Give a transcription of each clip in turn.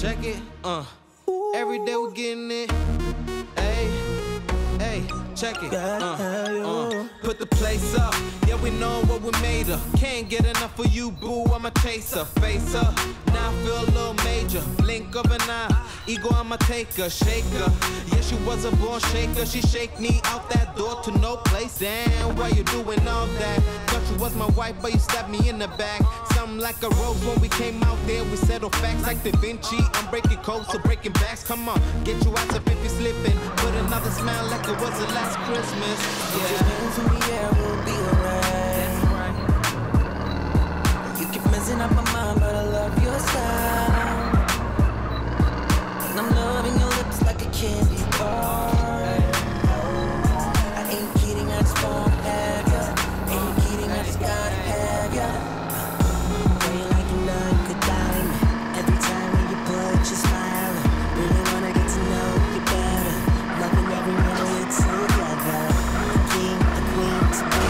Check it, every day we're getting it. Hey, check it, put the place up. Yeah, we know what we made of. Can't get enough of you, boo. I'ma chase her, face her. Now I feel a little major. Blink of an eye, ego, I'ma take her, shake her. Yeah, she was a born shaker. She shake me out that door to no place. Damn, why you doing all that? Thought you was my wife, but you stabbed me in the back. Something like a rose when we came out there. We settled facts like Da Vinci. I'm breaking codes, so breaking backs. Come on, get you out of if you're slipping. Put another smile like it was the last Christmas. Yeah, just move for me, yeah, we'll be alright. You keep messing up my mind, but I love your style. And I'm loving your lips like a candy bar. I ain't kidding, I just won't have ya. Ain't kidding, I just gotta have ya. Girl, you like another good diamond. Every time when you put your smile, really wanna get to know you better. Loving every minute we're together. The king, the queen to be.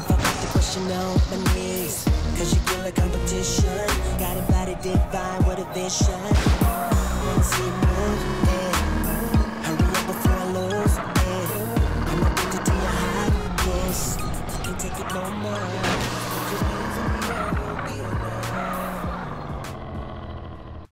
If I put the question on my knees, 'cause you feel like competition. Got a body divine, what a vision.